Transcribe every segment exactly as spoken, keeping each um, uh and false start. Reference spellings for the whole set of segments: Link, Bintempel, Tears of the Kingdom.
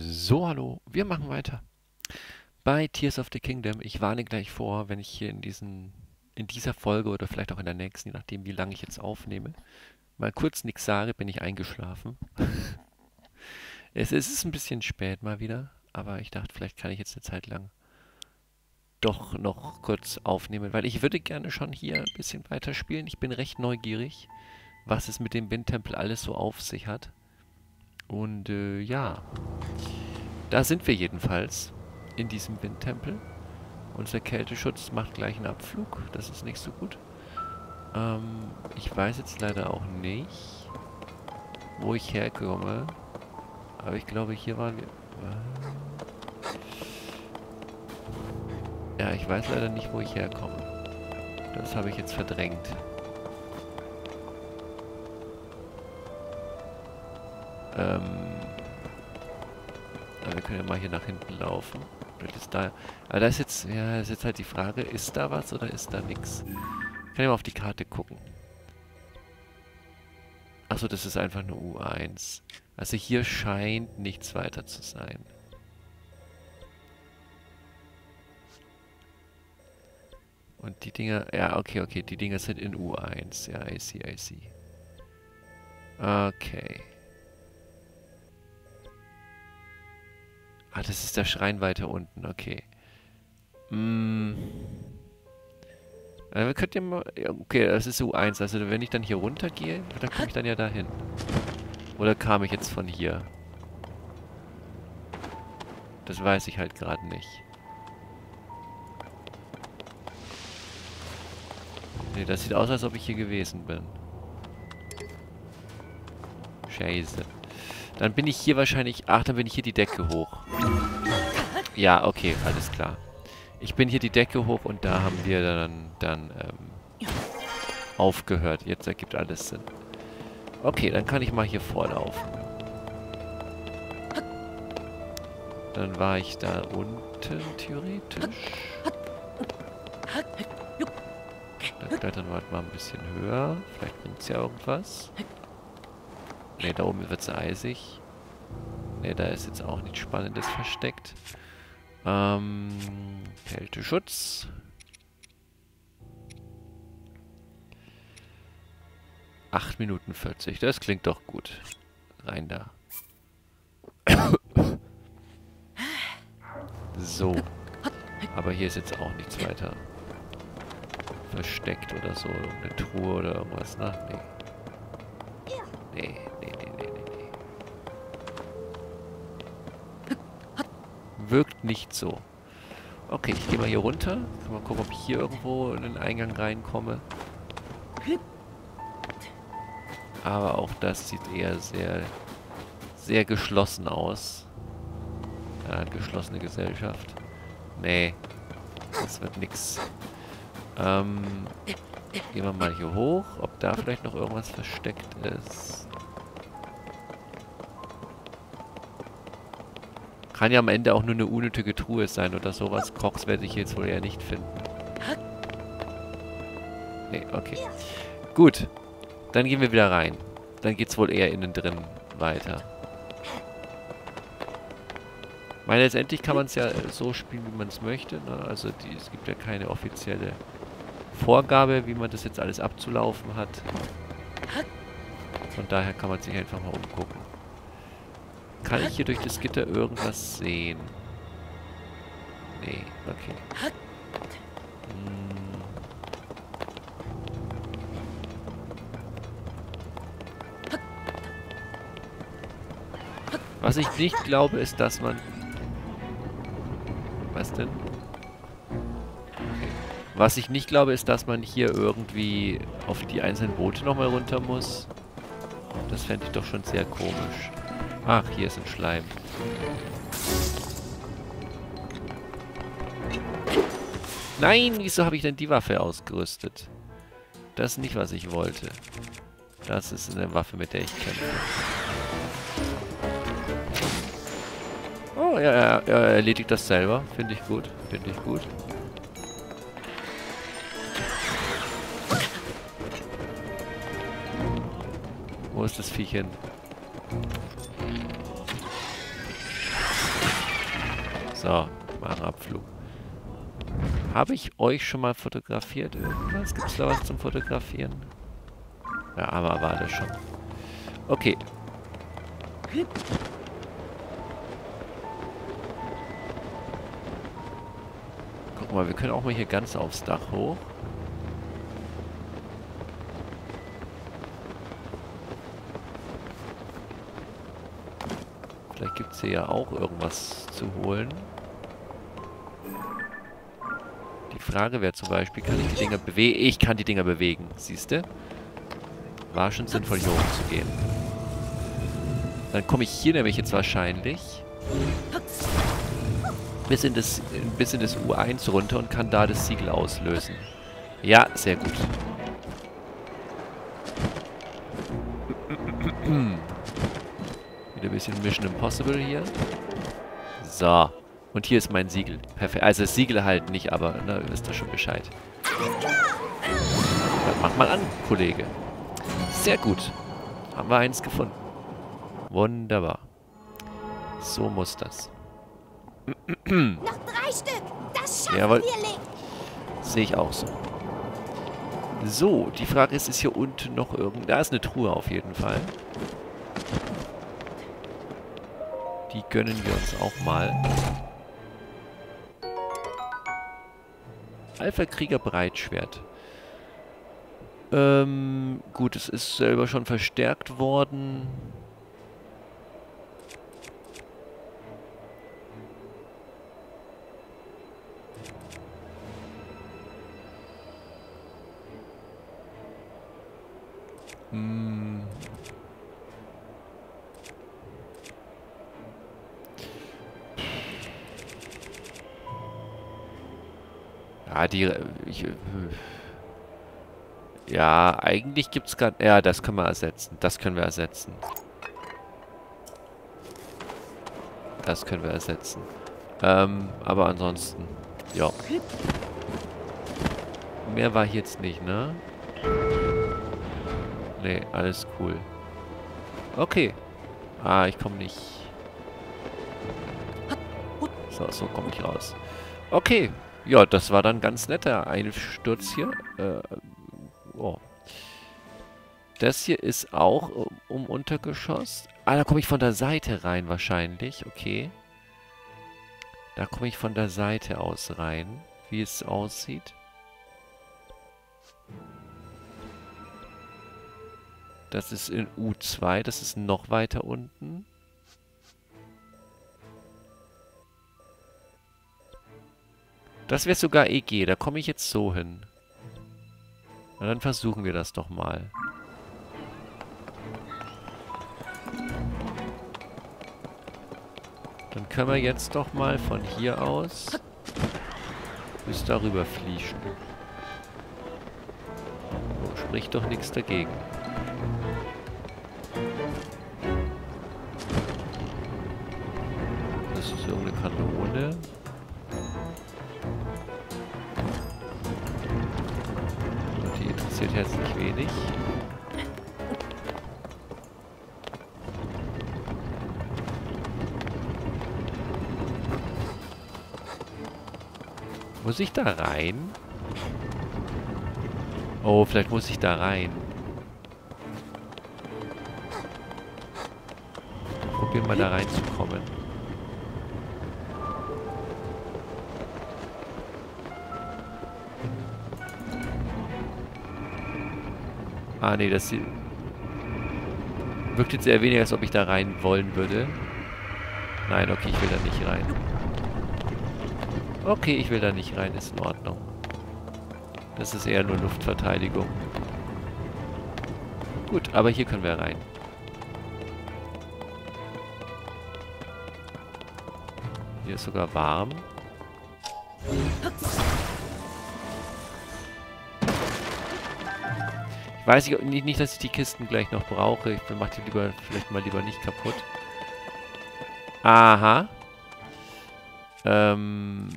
So, hallo, wir machen weiter bei Tears of the Kingdom. Ich warne gleich vor, wenn ich hier in, diesen, in dieser Folge oder vielleicht auch in der nächsten, je nachdem wie lange ich jetzt aufnehme, mal kurz nichts sage, bin ich eingeschlafen. es, es ist ein bisschen spät mal wieder, aber ich dachte, vielleicht kann ich jetzt eine Zeit lang doch noch kurz aufnehmen, weil ich würde gerne schon hier ein bisschen weiterspielen. Ich bin recht neugierig, was es mit dem Bintempel alles so auf sich hat. Und äh, ja, da sind wir jedenfalls in diesem Windtempel. Unser Kälteschutz macht gleich einen Abflug, das ist nicht so gut. Ähm, ich weiß jetzt leider auch nicht, wo ich herkomme. Aber ich glaube, hier waren wir... Äh ja, ich weiß leider nicht, wo ich herkomme. Das habe ich jetzt verdrängt. Ähm, wir können ja mal hier nach hinten laufen. Vielleicht ist da... Aber das ist jetzt, ja, ist jetzt halt die Frage, ist da was oder ist da nichts? Ich kann ja mal auf die Karte gucken. Achso, das ist einfach eine U eins. Also hier scheint nichts weiter zu sein. Und die Dinger... Ja, okay, okay, die Dinger sind in U eins. Ja, I see, I see. Okay. Ah, das ist der Schrein weiter unten, okay. Mm. Also, wir könnt ihr mal... Okay, das ist U eins, also wenn ich dann hier runter gehe, dann komme ich dann ja dahin. Oder kam ich jetzt von hier? Das weiß ich halt gerade nicht. Ne, das sieht aus, als ob ich hier gewesen bin. Scheiße. Dann bin ich hier wahrscheinlich... Ach, dann bin ich hier die Decke hoch. Ja, okay, alles klar. Ich bin hier die Decke hoch und da haben wir dann, dann ähm, aufgehört. Jetzt ergibt alles Sinn. Okay, dann kann ich mal hier vorlaufen. Dann war ich da unten, theoretisch. Dann klettern wir halt mal ein bisschen höher. Vielleicht bringt es ja irgendwas. Ne, da oben wird es eisig. Ne, da ist jetzt auch nichts Spannendes versteckt. Ähm, Kälteschutz. acht Minuten vierzig, das klingt doch gut. Rein da. So. Aber hier ist jetzt auch nichts weiter versteckt oder so. Eine Truhe oder irgendwas. Ach, ne. Nee. Wirkt nicht so. Okay, ich gehe mal hier runter. Kann mal gucken, ob ich hier irgendwo in den Eingang reinkomme. Aber auch das sieht eher sehr, sehr geschlossen aus. Ja, geschlossene Gesellschaft. Nee, das wird nix. Ähm, gehen wir mal hier hoch, ob da vielleicht noch irgendwas versteckt ist. Kann ja am Ende auch nur eine unnötige Truhe sein oder sowas. Koks werde ich jetzt wohl eher nicht finden. Nee, okay. Gut. Dann gehen wir wieder rein. Dann geht's wohl eher innen drin weiter. Ich meine, letztendlich kann man es ja so spielen, wie man es möchte. Ne? Also die, es gibt ja keine offizielle Vorgabe, wie man das jetzt alles abzulaufen hat. Von daher kann man sich einfach mal umgucken. Kann ich hier durch das Gitter irgendwas sehen? Nee, okay. Hm. Was ich nicht glaube, ist, dass man... Was denn? Okay. Was ich nicht glaube, ist, dass man hier irgendwie auf die einzelnen Boote nochmal runter muss. Das fände ich doch schon sehr komisch. Ach, hier ist ein Schleim. Nein, wieso habe ich denn die Waffe ausgerüstet? Das ist nicht, was ich wollte. Das ist eine Waffe, mit der ich kämpfe. Oh, ja, er, er erledigt das selber. Finde ich gut. Finde ich gut. Wo ist das Viech hin? So, Magenabflug. Habe ich euch schon mal fotografiert? Irgendwas? Gibt es da was zum Fotografieren? Ja, aber war das schon. Okay. Guck mal, wir können auch mal hier ganz aufs Dach hoch. Vielleicht gibt es hier ja auch irgendwas zu holen. Die Frage wäre zum Beispiel, kann ich die Dinger bewegen? Ich kann die Dinger bewegen, siehst du? War schon sinnvoll, hier hoch zu gehen. Dann komme ich hier nämlich jetzt wahrscheinlich bis in das, bis in das U eins runter und kann da das Siegel auslösen. Ja, sehr gut. Wieder ein bisschen Mission Impossible hier. So. Und hier ist mein Siegel. Perfekt. Also das Siegel halt nicht, aber ne, ihr wisst doch schon Bescheid. Dann mach mal an, Kollege. Sehr gut. Haben wir eins gefunden. Wunderbar. So muss das. Noch drei Stück. Das schaffen wir, Link. Sehe ich auch so. So, die Frage ist, ist hier unten noch irgend... Da ist eine Truhe auf jeden Fall. Die gönnen wir uns auch mal. Alpha-Krieger Breitschwert. Ähm, gut, es ist selber schon verstärkt worden. Hm. Ja, die... Ich, ja, eigentlich gibt's gar... Ja, das können wir ersetzen. Das können wir ersetzen. Das können wir ersetzen. Ähm, aber ansonsten... Ja. Mehr war hier jetzt nicht, ne? Nee, alles cool. Okay. Ah, ich komme nicht... So, so komme ich raus. Okay. Ja, das war dann ganz netter Einsturz hier. Äh, oh. Das hier ist auch um, um Untergeschoss. Ah, da komme ich von der Seite rein wahrscheinlich. Okay. Da komme ich von der Seite aus rein, wie es aussieht. Das ist in U zwei, das ist noch weiter unten. Das wäre sogar E G, da komme ich jetzt so hin. Na, dann versuchen wir das doch mal. Dann können wir jetzt doch mal von hier aus bis darüber fließen. So, spricht doch nichts dagegen. Das ist irgendeine Kanone. Herzlich wenig. Muss ich da rein? Oh, vielleicht muss ich da rein. Probieren wir mal da reinzukommen. Ah, nee, das wirkt jetzt eher weniger, als ob ich da rein wollen würde. Nein, okay, ich will da nicht rein. Okay, ich will da nicht rein, ist in Ordnung. Das ist eher nur Luftverteidigung. Gut, aber hier können wir rein. Hier ist sogar warm. Weiß ich nicht, dass ich die Kisten gleich noch brauche. Ich mache die lieber, vielleicht mal lieber nicht kaputt. Aha. Ähm,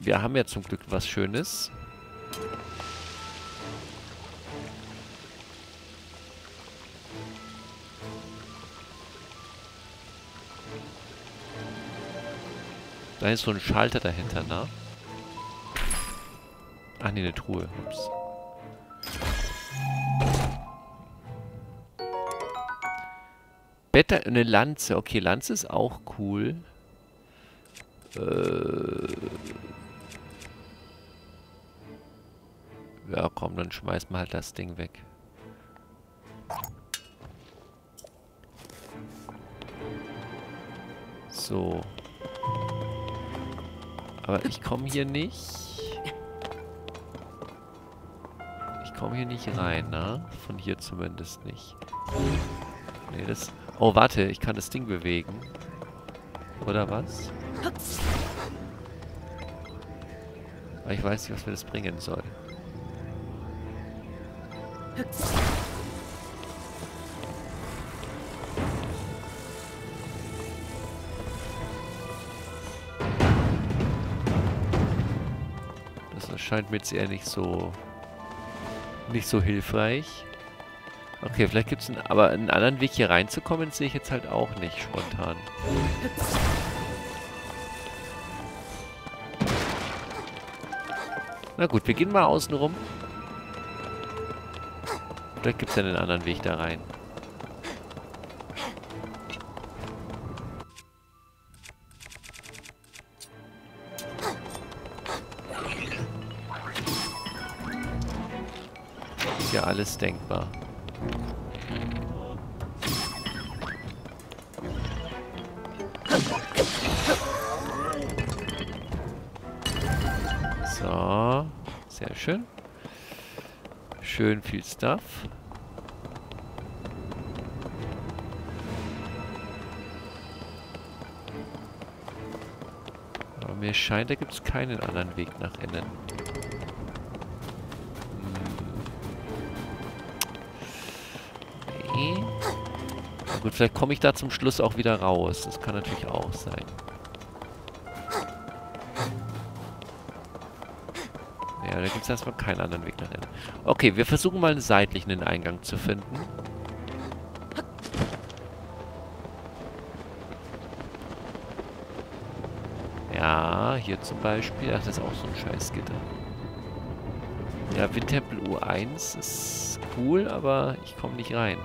wir haben ja zum Glück was Schönes. Da ist so ein Schalter dahinter, ne? Ach ne, eine Truhe. Ups. Better, eine Lanze. Okay, Lanze ist auch cool. Äh... Ja, komm, dann schmeißen wir halt das Ding weg. So. Aber ich komme hier nicht. Ich komme hier nicht rein, ne? Von hier zumindest nicht. Nee, das... Oh, warte, ich kann das Ding bewegen. Oder was? Aber ich weiß nicht, was mir das bringen soll. Das scheint mir jetzt eher nicht so nicht so hilfreich. Okay, vielleicht gibt es aber einen anderen Weg hier reinzukommen, sehe ich jetzt halt auch nicht spontan. Na gut, wir gehen mal außen rum. Vielleicht gibt es ja einen anderen Weg da rein. Ist ja alles denkbar. So, sehr schön. Schön viel Stuff. Aber mir scheint, da gibt es keinen anderen Weg nach innen. Hm. Nee. Na gut, vielleicht komme ich da zum Schluss auch wieder raus. Das kann natürlich auch sein. Da gibt es erstmal keinen anderen Weg nach innen. Okay, wir versuchen mal einen seitlichen Eingang zu finden. Ja, hier zum Beispiel. Ach, das ist auch so ein Scheißgitter. Ja, Windtempel U eins ist cool, aber ich komme nicht rein.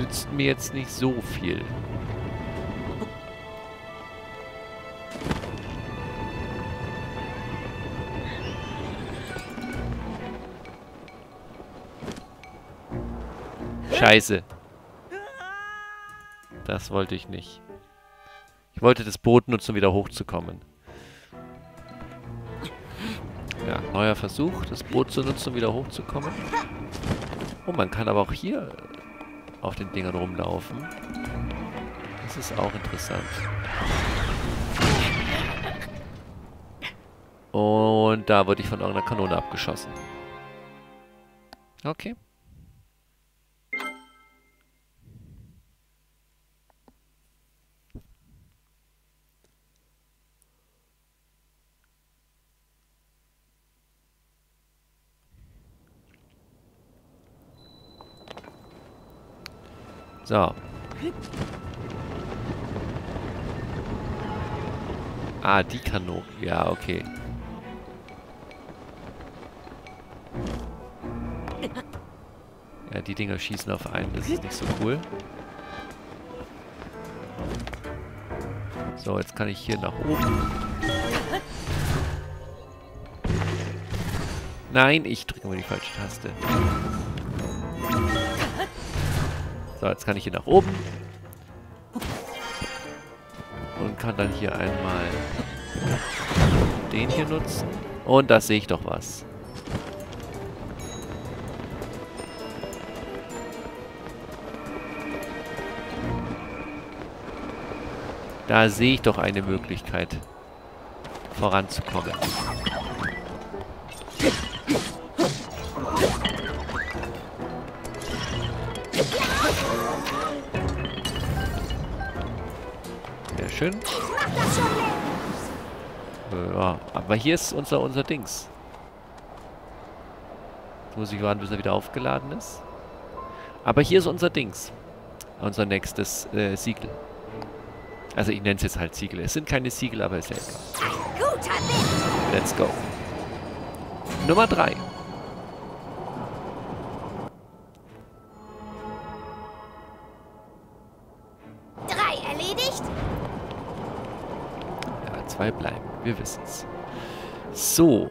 Nützt mir jetzt nicht so viel. Scheiße. Das wollte ich nicht. Ich wollte das Boot nutzen, um wieder hochzukommen. Ja, neuer Versuch, das Boot zu nutzen, um wieder hochzukommen. Oh, man kann aber auch hier auf den Dingern rumlaufen. Das ist auch interessant. Und da wurde ich von irgendeiner Kanone abgeschossen. Okay. So. Ah, die Kanone. Ja, okay. Ja, die Dinger schießen auf einen. Das ist nicht so cool. So, jetzt kann ich hier nach oben. Nein, ich drücke mal die falsche Taste. So, jetzt kann ich hier nach oben. Und kann dann hier einmal den hier nutzen. Und da sehe ich doch was. Da sehe ich doch eine Möglichkeit, voranzukommen. Schön. Ja, aber hier ist unser, unser Dings. Jetzt muss ich warten, bis er wieder aufgeladen ist. Aber hier ist unser Dings. Unser nächstes äh, Siegel. Also ich nenne es jetzt halt Siegel. Es sind keine Siegel, aber ist ja egal. Let's go. Nummer drei. Drei erledigt? Ja, zwei bleiben. Wir wissen's. So.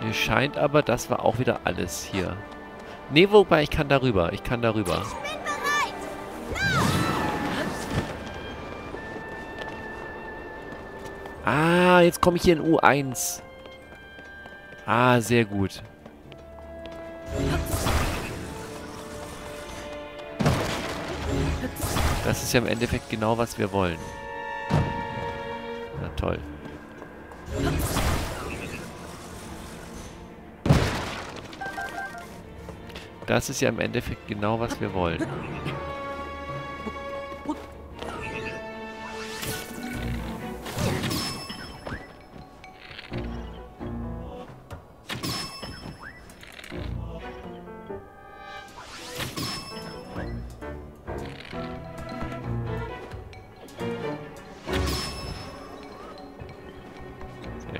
Mir scheint aber, das war auch wieder alles hier. Ne, wobei, ich kann darüber. Ich kann darüber. Ich bin bereit. No! Ah, jetzt komme ich hier in U eins. Ah, sehr gut. Das ist ja im Endeffekt genau, was wir wollen. Na toll. Das ist ja im Endeffekt genau, was wir wollen.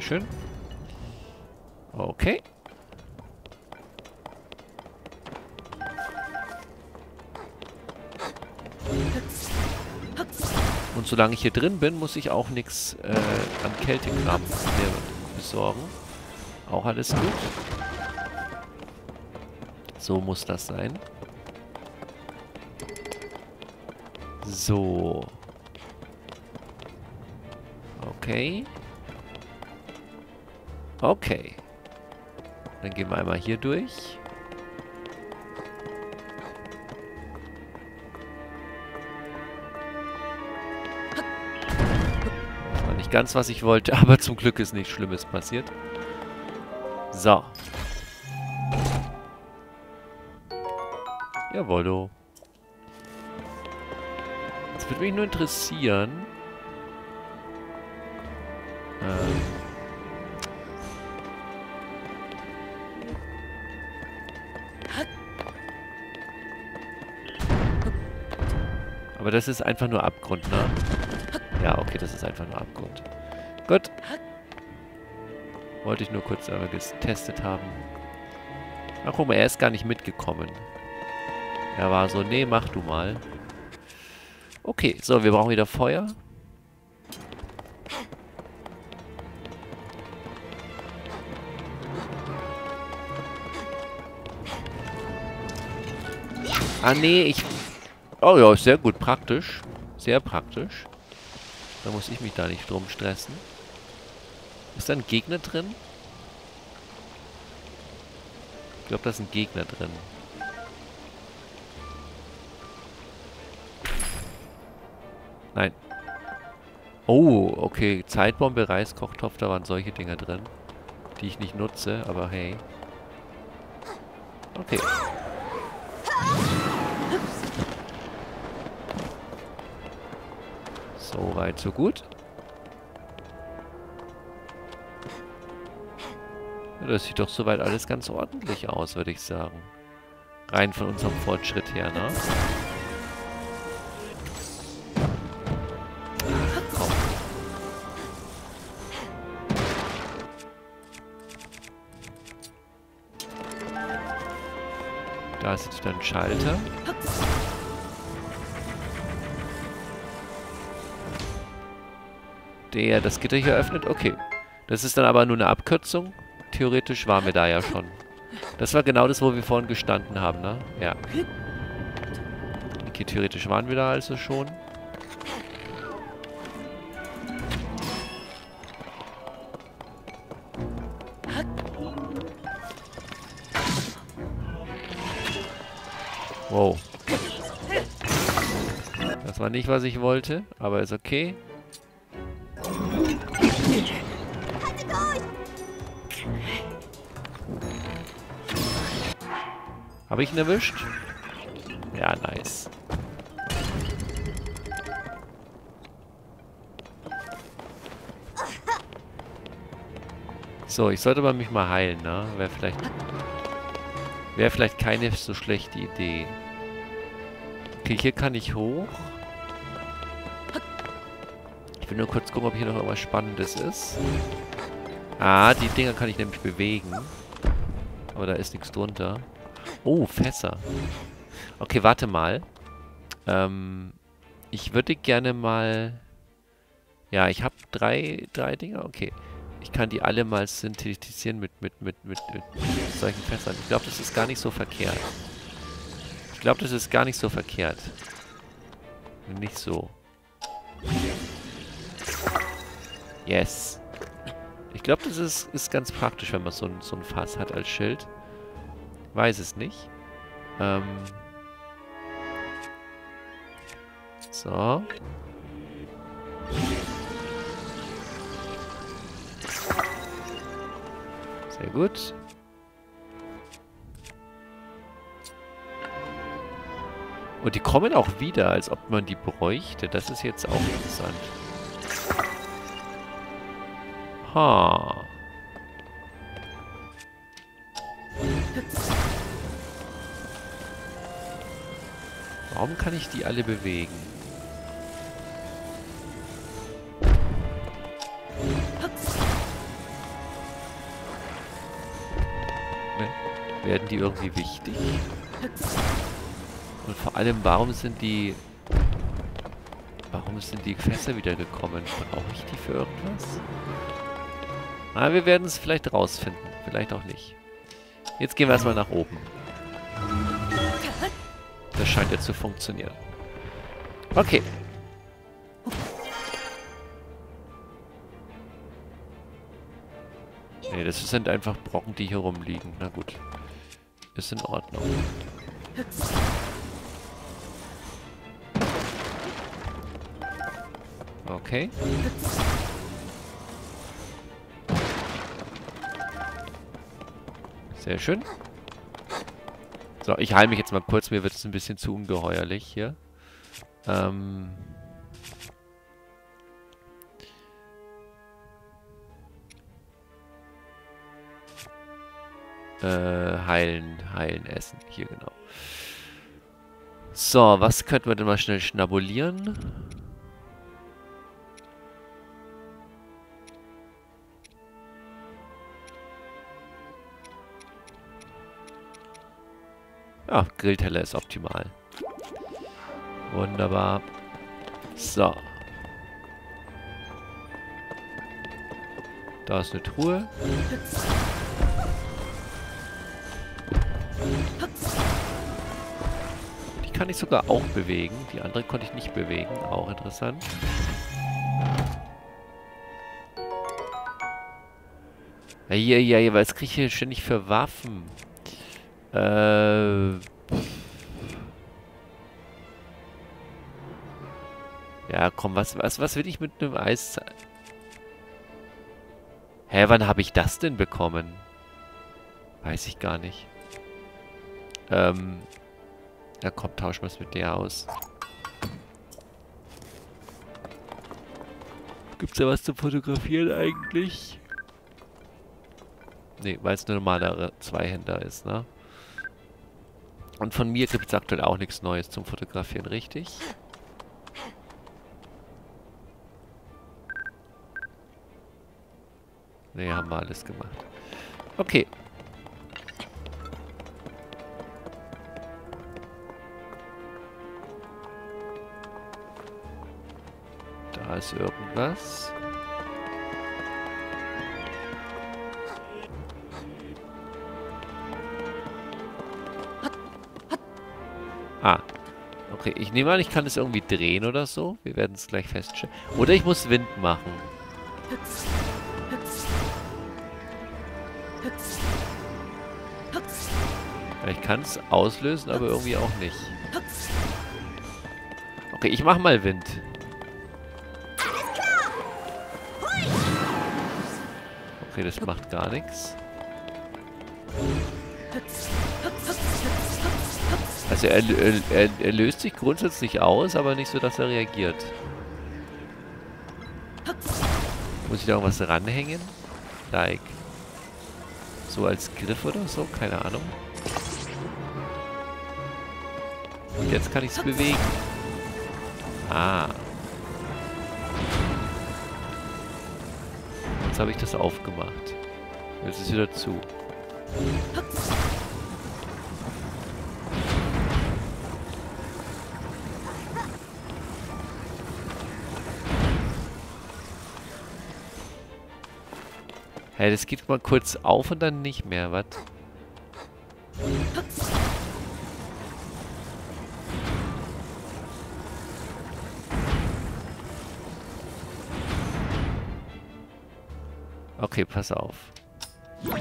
Schön. Okay. Und solange ich hier drin bin, muss ich auch nichts äh, an Kältekram besorgen. Auch alles gut. So muss das sein. So. Okay. Okay. Dann gehen wir einmal hier durch. Das war nicht ganz, was ich wollte, aber zum Glück ist nichts Schlimmes passiert. So. Jawollo. Jetzt würde mich nur interessieren. Ähm. Aber das ist einfach nur Abgrund, ne? Ja, okay, das ist einfach nur Abgrund. Gut. Wollte ich nur kurz aber getestet haben. Ach, guck mal, er ist gar nicht mitgekommen. Er war so, nee, mach du mal. Okay, so, wir brauchen wieder Feuer. Ah, nee, ich... Oh ja, ist sehr gut. Praktisch. Sehr praktisch. Da muss ich mich da nicht drum stressen. Ist da ein Gegner drin? Ich glaube, da ist ein Gegner drin. Nein. Oh, okay. Zeitbombe, Reis, Kochtopf, da waren solche Dinger drin. Die ich nicht nutze, aber hey. Okay. So weit, so gut. Ja, das sieht doch soweit alles ganz ordentlich aus, würde ich sagen. Rein von unserem Fortschritt her, ne? Komm. Da ist jetzt wieder ein Schalter. Der das Gitter hier öffnet? Okay. Das ist dann aber nur eine Abkürzung. Theoretisch waren wir da ja schon. Das war genau das, wo wir vorhin gestanden haben, ne? Ja. Okay, theoretisch waren wir da also schon. Wow. Das war nicht, was ich wollte, aber ist okay. Habe ich ihn erwischt? Ja, nice. So, ich sollte aber mich mal heilen, ne? Wäre vielleicht... Wäre vielleicht keine so schlechte Idee. Okay, hier kann ich hoch. Ich will nur kurz gucken, ob hier noch irgendwas Spannendes ist. Ah, die Dinger kann ich nämlich bewegen. Aber da ist nichts drunter. Oh, Fässer. Okay, warte mal. Ähm, ich würde gerne mal... Ja, ich habe drei, drei Dinger. Okay. Ich kann die alle mal synthetisieren mit, mit, mit, mit, mit solchen Fässern. Ich glaube, das ist gar nicht so verkehrt. Ich glaube, das ist gar nicht so verkehrt. Nicht so. Yes. Ich glaube, das ist, ist ganz praktisch, wenn man so ein, so ein Fass hat als Schild. Weiß es nicht. Ähm. So. Sehr gut. Und die kommen auch wieder, als ob man die bräuchte. Das ist jetzt auch interessant. Ha. Warum kann ich die alle bewegen? Ne? Werden die irgendwie wichtig? Und vor allem, warum sind die... Warum sind die Fässer wieder gekommen? Brauche ich die für irgendwas? Aber wir werden es vielleicht rausfinden. Vielleicht auch nicht. Jetzt gehen wir erstmal nach oben. Das scheint jetzt zu funktionieren. Okay. Ne, das sind einfach Brocken, die hier rumliegen. Na gut. Ist in Ordnung. Okay. Sehr schön. So, ich heile mich jetzt mal kurz. Mir wird es ein bisschen zu ungeheuerlich hier. Ähm. Äh, heilen, heilen, essen. Hier, genau. So, was könnten wir denn mal schnell schnabulieren? Ja, Grillteller ist optimal. Wunderbar. So. Da ist eine Truhe. Die kann ich sogar auch bewegen. Die andere konnte ich nicht bewegen. Auch interessant. Ja, ja, ja, was kriege ich hier ständig für Waffen? Äh. Ja, komm, was, was, was will ich mit einem Eis... Hä, wann habe ich das denn bekommen? Weiß ich gar nicht. Ähm. Ja, komm, tauschen wir es mit der aus. Gibt's da was zu fotografieren eigentlich? Ne, weil es eine normale Zweihänder ist, ne? Und von mir gibt es aktuell auch nichts Neues zum Fotografieren, richtig? Ne, haben wir alles gemacht. Okay. Da ist irgendwas. Ah, okay. Ich nehme an, ich kann es irgendwie drehen oder so. Wir werden es gleich feststellen. Oder ich muss Wind machen. Ja, ich kann es auslösen, aber irgendwie auch nicht. Okay, ich mache mal Wind. Okay, das macht gar nichts. Also er, er, er löst sich grundsätzlich aus, aber nicht so, dass er reagiert. Muss ich da irgendwas ranhängen? Like. So als Griff oder so? Keine Ahnung. Und jetzt kann ich es bewegen. Ah. Jetzt habe ich das aufgemacht. Jetzt ist wieder zu. Hey, das geht mal kurz auf und dann nicht mehr, was? Okay, pass auf. Ja.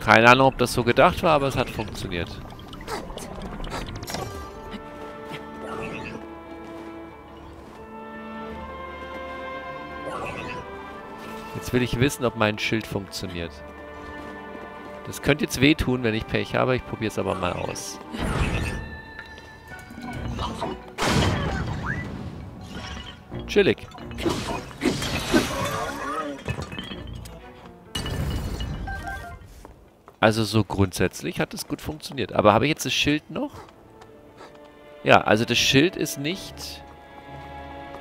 Keine Ahnung, ob das so gedacht war, aber es hat funktioniert. Jetzt will ich wissen, ob mein Schild funktioniert. Das könnte jetzt wehtun, wenn ich Pech habe. Ich probiere es aber mal aus. Chillig. Also so grundsätzlich hat es gut funktioniert. Aber habe ich jetzt das Schild noch? Ja, also das Schild ist nicht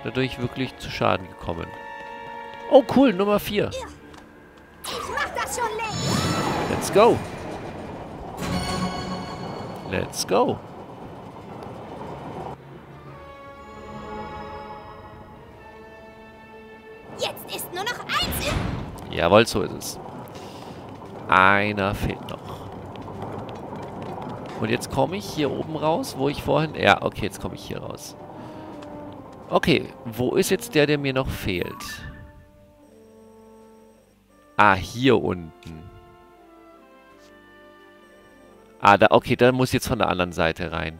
dadurch wirklich zu Schaden gekommen. Oh cool, Nummer vier. Ich mach das schon längst. Let's go. Let's go. Jetzt ist nur noch eins. Jawohl, so ist es. Einer fehlt noch. Und jetzt komme ich hier oben raus, wo ich vorhin... Ja, okay, jetzt komme ich hier raus. Okay, wo ist jetzt der, der mir noch fehlt? Ah, hier unten. Ah, da, okay, da muss ich jetzt von der anderen Seite rein.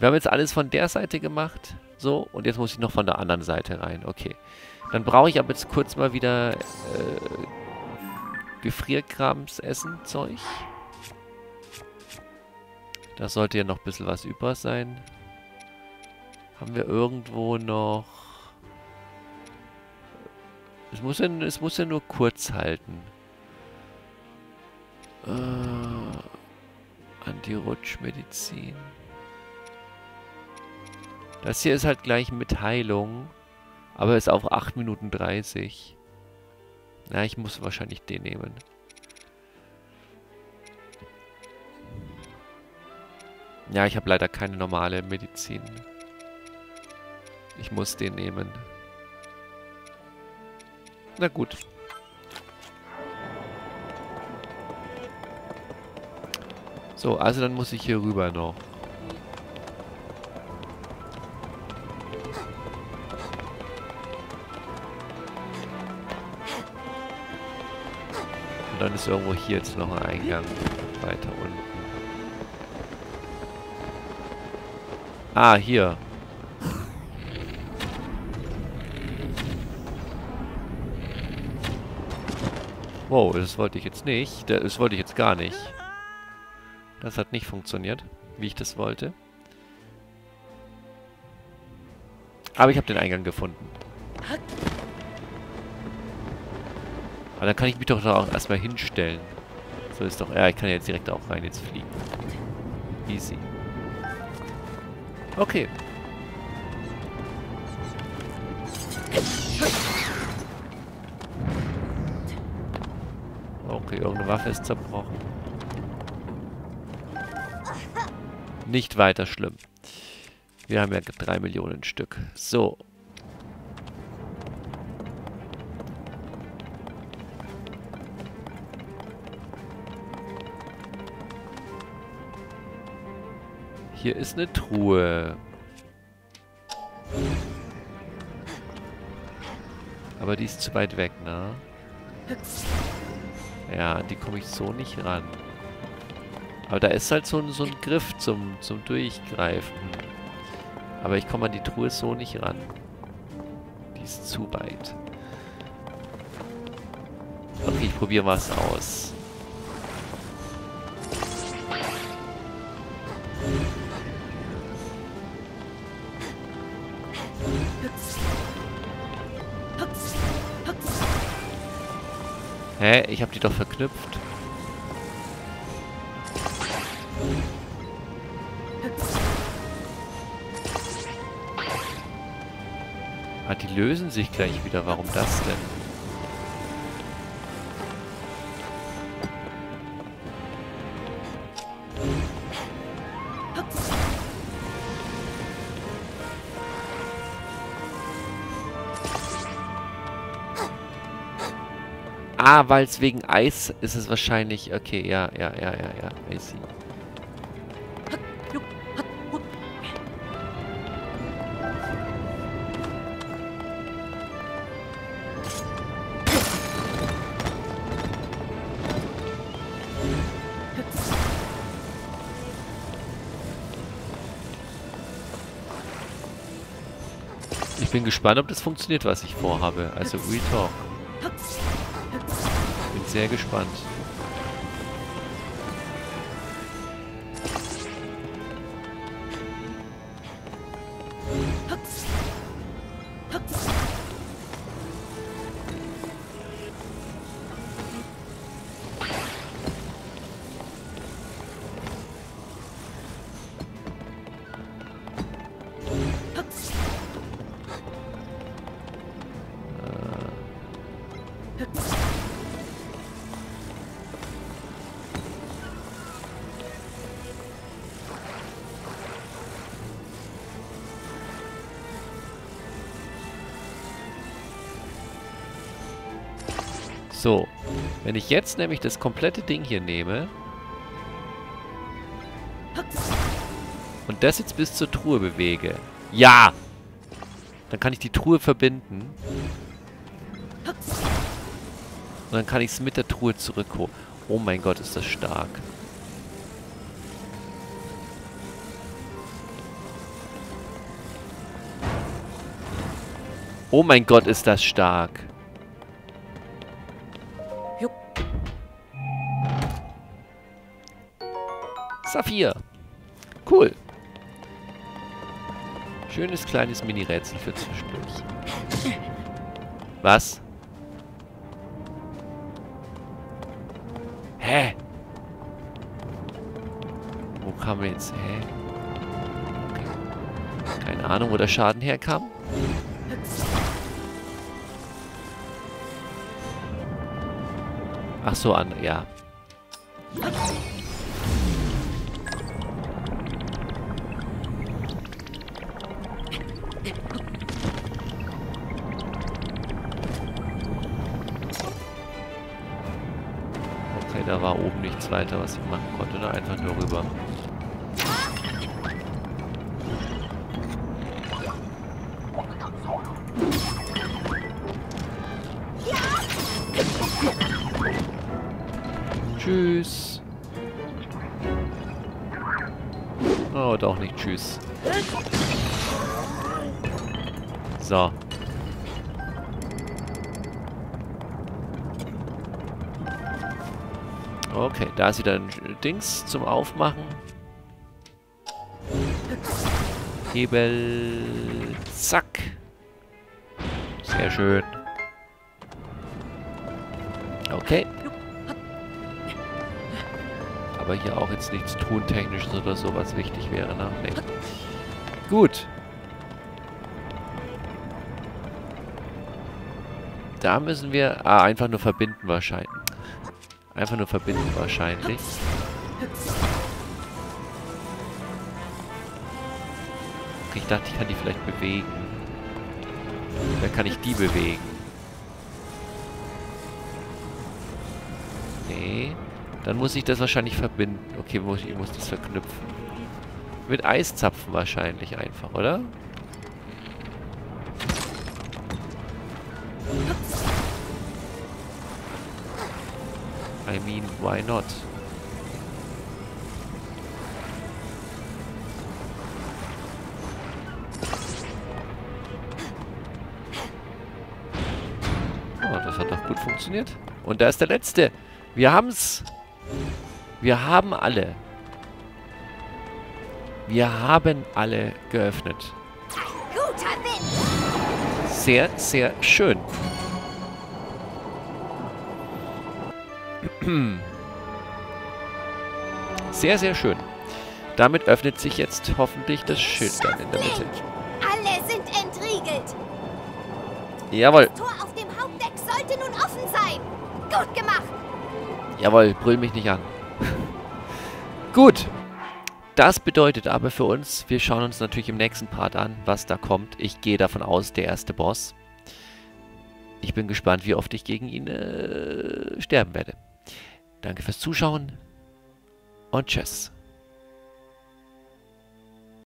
Wir haben jetzt alles von der Seite gemacht. So, und jetzt muss ich noch von der anderen Seite rein. Okay. Dann brauche ich aber jetzt kurz mal wieder... Äh, Gefrierkrams essen, Zeug. Da sollte ja noch ein bisschen was über sein. Haben wir irgendwo noch... Es muss ja, es muss ja nur kurz halten. Äh, Anti-Rutsch-Medizin. Das hier ist halt gleich mit Heilung. Aber ist auch acht Minuten dreißig. Na, ich muss wahrscheinlich den nehmen. Ja, ich habe leider keine normale Medizin. Ich muss den nehmen. Na gut. So, also dann muss ich hier rüber noch. Dann ist irgendwo hier jetzt noch ein Eingang. Weiter unten. Ah, hier. Wow, das wollte ich jetzt nicht. Das wollte ich jetzt gar nicht. Das hat nicht funktioniert, wie ich das wollte. Aber ich habe den Eingang gefunden. Aber dann kann ich mich doch da auch erstmal hinstellen. So ist doch... Ja, ich kann jetzt direkt auch rein jetzt fliegen. Easy. Okay. Okay, irgendeine Waffe ist zerbrochen. Nicht weiter schlimm. Wir haben ja drei Millionen Stück. So. Hier ist eine Truhe. Aber die ist zu weit weg, ne? Ja, an die komme ich so nicht ran. Aber da ist halt so, so ein Griff zum, zum Durchgreifen. Aber ich komme an die Truhe so nicht ran. ist zu weit. Okay, ich probiere was aus. Hä? Ich habe die doch verknüpft. Ah, die lösen sich gleich wieder. Warum das denn? Ah, weil es wegen Eis ist es wahrscheinlich... Okay, ja, ja, ja, ja, ja. I see. Ich bin gespannt, ob das funktioniert, was ich vorhabe. Also, real talk. Sehr gespannt. So, wenn ich jetzt nämlich das komplette Ding hier nehme und das jetzt bis zur Truhe bewege, ja, dann kann ich die Truhe verbinden und dann kann ich es mit der Truhe zurückholen. Oh mein Gott, ist das stark. Oh mein Gott, ist das stark. Saphir. Cool. Schönes kleines Mini-Rätsel für zwischendurch. Was? Hä? Wo kamen wir jetzt? Hä? Okay. Keine Ahnung, wo der Schaden herkam. Ach so, an, ja. Da war oben nichts weiter, was ich machen konnte, da einfach nur rüber. Tschüss. Oh, doch nicht. Tschüss. So. Okay, da ist wieder ein Dings zum Aufmachen. Hebel. Zack. Sehr schön. Okay. Aber hier auch jetzt nichts tun, technisches oder so, was wichtig wäre, ne? Nee. Gut. Da müssen wir... Ah, einfach nur verbinden wahrscheinlich. Einfach nur verbinden wahrscheinlich. Okay, ich dachte, ich kann die vielleicht bewegen. Dann kann ich die bewegen. Nee. Dann muss ich das wahrscheinlich verbinden. Okay, muss ich, ich muss das verknüpfen. Mit Eiszapfen wahrscheinlich einfach, oder? I mean, why not? funktioniert. Und da ist der letzte. Wir haben's. Wir haben alle. Wir haben alle geöffnet. Sehr, sehr schön. Sehr, sehr schön. Damit öffnet sich jetzt hoffentlich das Schild dann in der Mitte. Alle sind entriegelt. Jawohl. Das Tor auf dem Hauptdeck sollte nun offen sein. Gut gemacht. Jawohl, brüll mich nicht an. Gut. Das bedeutet aber für uns, wir schauen uns natürlich im nächsten Part an, was da kommt. Ich gehe davon aus, der erste Boss. Ich bin gespannt, wie oft ich gegen ihn äh, sterben werde. Danke fürs Zuschauen und tschüss.